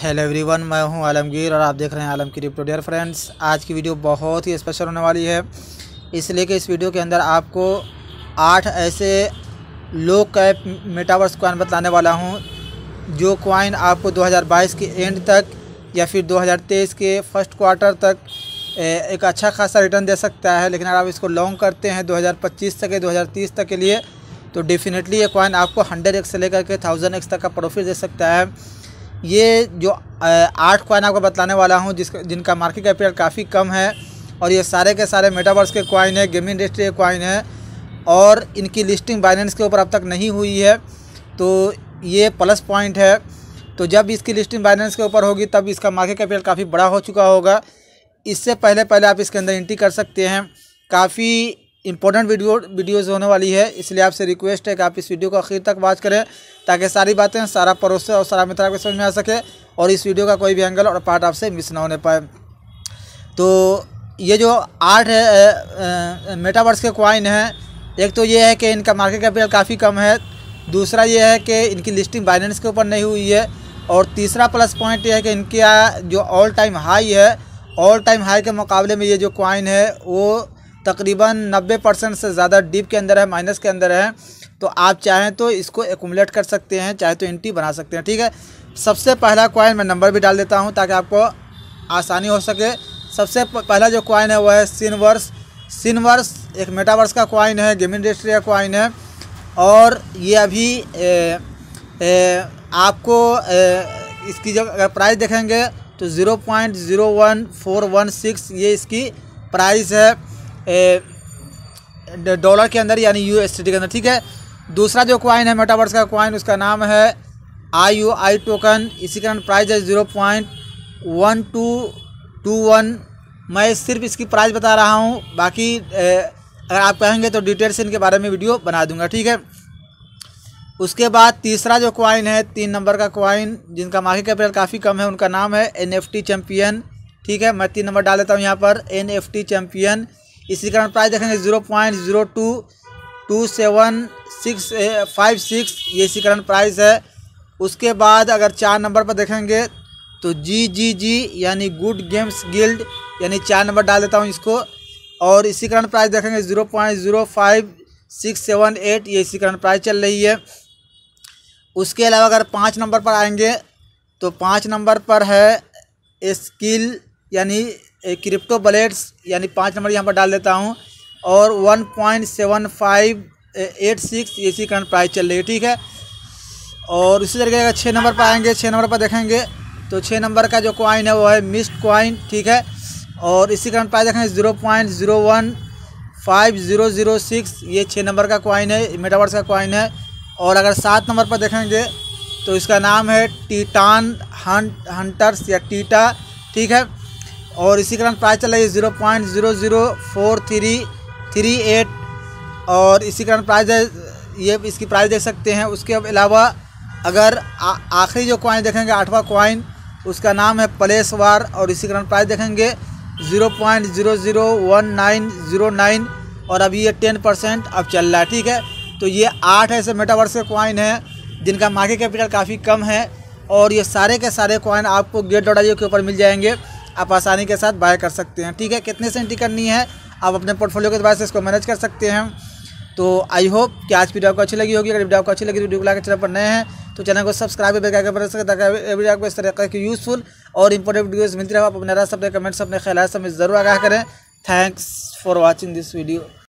Hello everyone, मैं हूं आलमगीर और आप देख रहे हैं आलम क्रिप्टो। डियर फ्रेंड्स, आज की वीडियो बहुत ही स्पेशल होने वाली है, इसलिए कि इस वीडियो के अंदर आपको 8 ऐसे लो कैप मेटावर्स कॉइन बताने वाला हूं, जो कॉइन आपको 2022 के एंड तक या फिर 2023 के फर्स्ट क्वार्टर तक एक अच्छा खासा रिटर्न दे सकता है। लेकिन अगर आप इसको लॉन्ग करते हैं 2025 तक या 2030 तक के लिए, तो डेफिनेटली ये कॉइन आपको 100x से लेकर के 1000x तक का प्रॉफिट दे सकता है। ये जो 8 कॉइन आपको बताने वाला हूँ जिनका मार्केट कैपिटल काफ़ी कम है, और ये सारे के सारे मेटावर्स के कॉइन है, गेमिंग इंडस्ट्री के कॉइन है, और इनकी लिस्टिंग बाइनेंस के ऊपर अब तक नहीं हुई है, तो ये प्लस पॉइंट है। तो जब इसकी लिस्टिंग बाइनेंस के ऊपर होगी तब इसका मार्केट कैपिटल काफ़ी बड़ा हो चुका होगा। इससे पहले पहले आप इसके अंदर एंट्री कर सकते हैं। काफ़ी इंपॉर्टेंट वीडियोज़ होने वाली है, इसलिए आपसे रिक्वेस्ट है कि आप इस वीडियो को आखिर तक वॉच करें, ताकि सारी बातें, सारा परोसे और सारा मित्र आपको समझ में आ सके, और इस वीडियो का कोई भी एंगल और पार्ट आपसे मिस ना होने पाए। तो ये जो 8 मेटावर्स के कॉइन हैं, एक तो ये है कि इनका मार्केट कैपिटल काफ़ी कम है, दूसरा ये है कि इनकी लिस्टिंग बाइनेंस के ऊपर नहीं हुई है, और तीसरा प्लस पॉइंट ये है कि इनका जो ऑल टाइम हाई है, ऑल टाइम हाई के मुकाबले में ये जो कॉइन है वो तकरीबन 90% से ज़्यादा डीप के अंदर है, माइनस के अंदर है। तो आप चाहें तो इसको एक्यूमुलेट कर सकते हैं, चाहे तो एंट्री बना सकते हैं, ठीक है। सबसे पहला कॉइन, मैं नंबर भी डाल देता हूं ताकि आपको आसानी हो सके। सबसे पहला जो कॉइन है वह है सिनवर्स। सिनवर्स एक मेटावर्स का कॉइन है, गेमिंग इंडस्ट्री का कॉइन है, और ये अभी आपको इसकी जब अगर प्राइस देखेंगे तो 0.01416 ये इसकी प्राइस है डॉलर के अंदर, यानी USD के अंदर, ठीक है। दूसरा जो कॉइन है मेटावर्स का कॉइन, उसका नाम है IUI टोकन, इसी कारण प्राइस है 0.1221। मैं सिर्फ इसकी प्राइस बता रहा हूं, बाकी अगर आप कहेंगे तो डिटेल से इनके बारे में वीडियो बना दूंगा, ठीक है। उसके बाद तीसरा जो कॉइन है, 3 नंबर का कॉइन, जिनका मार्केट कैपिटल काफ़ी कम है, उनका नाम है NFT चैम्पियन, ठीक है। मैं 3 नंबर डाल देता हूँ यहाँ पर, NFT चैम्पियन, इसी कारण प्राइस देखेंगे 0.022756 ये इसी कारण प्राइस है। उसके बाद अगर 4 नंबर पर देखेंगे तो GGG यानी गुड गेम्स गिल्ड, यानी 4 नंबर डाल देता हूँ इसको, और इसी कारण प्राइस देखेंगे 0.05678 ये इसी कारण प्राइस चल रही है। उसके अलावा अगर 5 नंबर पर आएंगे तो 5 नंबर पर है स्किल यानी क्रिप्टो बलेट्स, यानी 5 नंबर यहाँ पर डाल देता हूँ, और 1.7586 इसी कारण प्राइस चल रही है, ठीक है। और इसी तरीके अगर 6 नंबर पर आएंगे, 6 नंबर पर देखेंगे तो 6 नंबर का जो कॉइन है वो है मिस्ट कॉइन, ठीक है, और इसी कारण प्राइस देखेंगे 0.01506 ये 6 नंबर का कॉइन है, मेटावर्स का कॉइन है। और अगर 7 नंबर पर देखेंगे तो इसका नाम है टिटान हंटर्स या टीटा, ठीक है, और इसी कारण प्राइस चल रही है 0.00433 8 और इसी कारण प्राइस है, ये इसकी प्राइस देख सकते हैं। उसके अलावा अगर आखिरी जो कॉइन देखेंगे, 8वां कॉइन, उसका नाम है प्लेसवार, और इसी कारण प्राइस देखेंगे 0.001909 और अभी ये 10% अब चल रहा है, ठीक है। तो ये 8 ऐसे मेटावर्स के कॉइन हैं जिनका मार्केट कैपिटल काफ़ी कम है, और ये सारे के सारे कॉइन आपको Gate.io के ऊपर मिल जाएंगे, आप आसानी के साथ बाय कर सकते हैं, ठीक है। कितने से एंट्री करनी है, आप अपने पोर्टफोलियो के द्वारा इसको मैनेज कर सकते हैं। तो आई होप कि आज वीडियो आपको अच्छी लगी होगी। अगर वीडियो आपको अच्छी लगी तो वीडियो को लाइक, चैनल पर नए हैं तो चैनल को सब्सक्राइब बेल आइकन पर सकते, ताकि एवरी आपको इस तरह की यूजफुल और इंपॉर्टेंट वीडियोज़ मिलती रहे। आप अपने राय, अपने कमेंट्स, अपने ख्याल हमें ज़रूर आगाह करें। Thanks for watching this video.